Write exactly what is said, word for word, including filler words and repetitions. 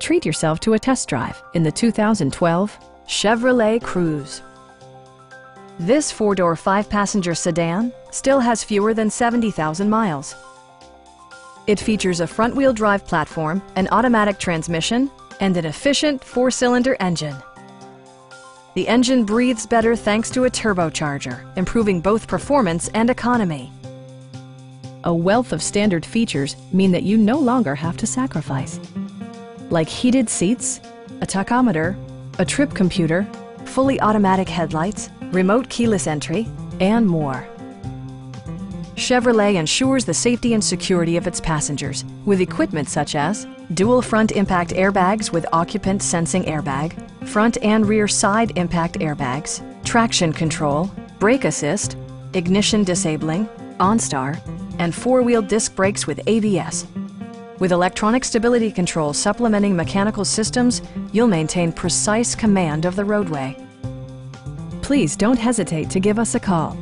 Treat yourself to a test drive in the two thousand twelve Chevrolet Cruze. This four-door, five-passenger sedan still has fewer than seventy thousand miles. It features a front-wheel drive platform, an automatic transmission, and an efficient four-cylinder engine. The engine breathes better thanks to a turbocharger, improving both performance and economy. A wealth of standard features mean that you no longer have to sacrifice, like heated seats, a tachometer, a trip computer, fully automatic headlights, remote keyless entry, and more. Chevrolet ensures the safety and security of its passengers with equipment such as dual front impact airbags with occupant sensing airbag, front and rear side impact airbags, traction control, brake assist, ignition disabling, OnStar, and four-wheel disc brakes with A B S. With electronic stability control supplementing mechanical systems, you'll maintain precise command of the roadway. Please don't hesitate to give us a call.